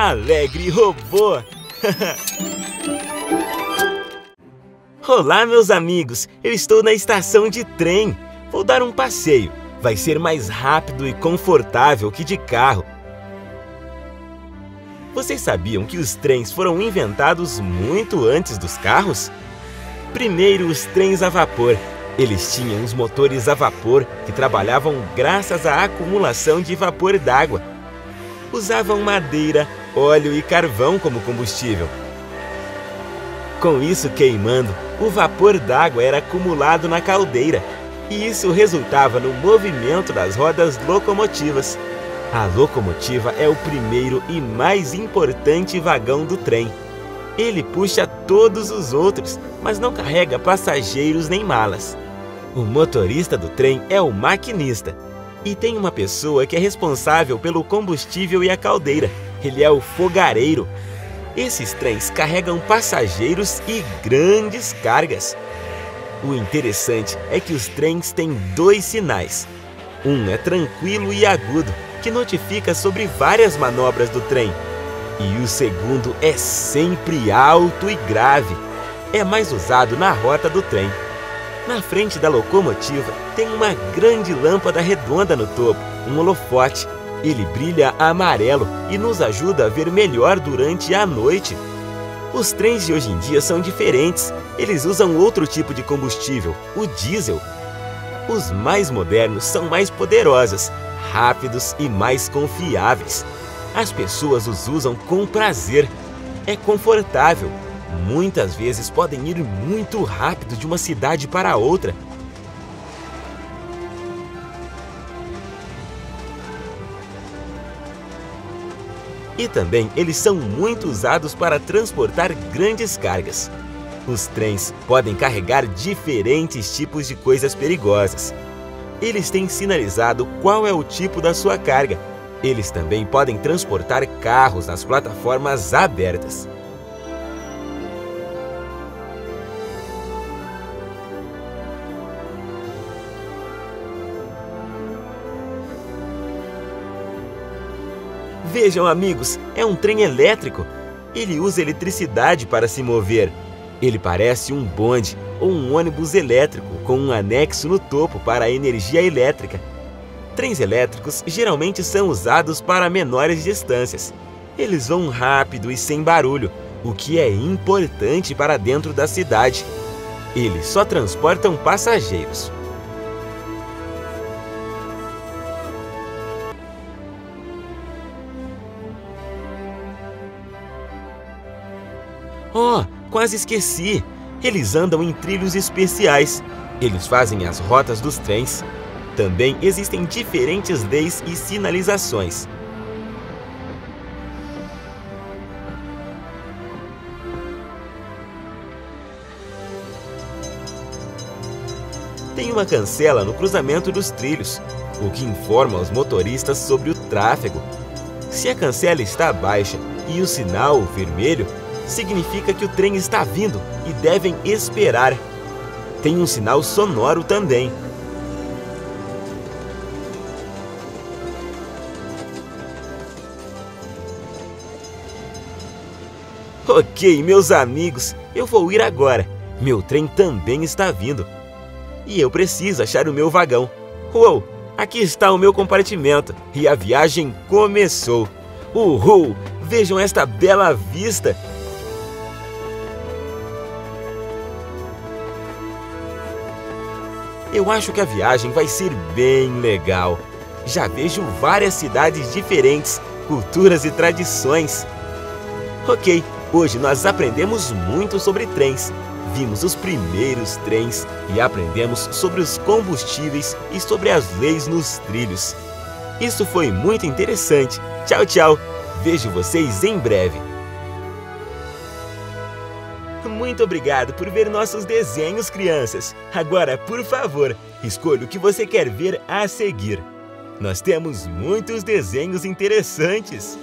Alegre Robô! Olá, meus amigos! Eu estou na estação de trem. Vou dar um passeio. Vai ser mais rápido e confortável que de carro. Vocês sabiam que os trens foram inventados muito antes dos carros? Primeiro, os trens a vapor. Eles tinham os motores a vapor que trabalhavam graças à acumulação de vapor d'água. Usavam madeira, óleo e carvão como combustível. Com isso queimando, o vapor d'água era acumulado na caldeira. E isso resultava no movimento das rodas locomotivas. A locomotiva é o primeiro e mais importante vagão do trem. Ele puxa todos os outros, mas não carrega passageiros nem malas. O motorista do trem é o maquinista. E tem uma pessoa que é responsável pelo combustível e a caldeira. Ele é o fogareiro. Esses trens carregam passageiros e grandes cargas. O interessante é que os trens têm dois sinais. Um é tranquilo e agudo, que notifica sobre várias manobras do trem. E o segundo é sempre alto e grave. É mais usado na rota do trem. Na frente da locomotiva tem uma grande lâmpada redonda no topo, um holofote. Ele brilha amarelo e nos ajuda a ver melhor durante a noite. Os trens de hoje em dia são diferentes. Eles usam outro tipo de combustível, o diesel. Os mais modernos são mais poderosos, rápidos e mais confiáveis. As pessoas os usam com prazer. É confortável. Muitas vezes podem ir muito rápido de uma cidade para outra. E também eles são muito usados para transportar grandes cargas. Os trens podem carregar diferentes tipos de coisas perigosas. Eles têm sinalizado qual é o tipo da sua carga. Eles também podem transportar carros nas plataformas abertas. Vejam, amigos, é um trem elétrico. Ele usa eletricidade para se mover. Ele parece um bonde ou um ônibus elétrico com um anexo no topo para a energia elétrica. Trens elétricos geralmente são usados para menores distâncias. Eles vão rápido e sem barulho, o que é importante para dentro da cidade. Eles só transportam passageiros. Oh, quase esqueci! Eles andam em trilhos especiais. Eles fazem as rotas dos trens. Também existem diferentes leis e sinalizações. Tem uma cancela no cruzamento dos trilhos, o que informa os motoristas sobre o tráfego. Se a cancela está baixa e o sinal vermelho, significa que o trem está vindo e devem esperar. Tem um sinal sonoro também. Ok, meus amigos, eu vou ir agora. Meu trem também está vindo. E eu preciso achar o meu vagão. Uou, aqui está o meu compartimento e a viagem começou. Uhul, vejam esta bela vista. Eu acho que a viagem vai ser bem legal. Já vejo várias cidades diferentes, culturas e tradições. Ok, hoje nós aprendemos muito sobre trens. Vimos os primeiros trens e aprendemos sobre os combustíveis e sobre as leis nos trilhos. Isso foi muito interessante. Tchau, tchau. Vejo vocês em breve. Muito obrigado por ver nossos desenhos, crianças! Agora, por favor, escolha o que você quer ver a seguir. Nós temos muitos desenhos interessantes!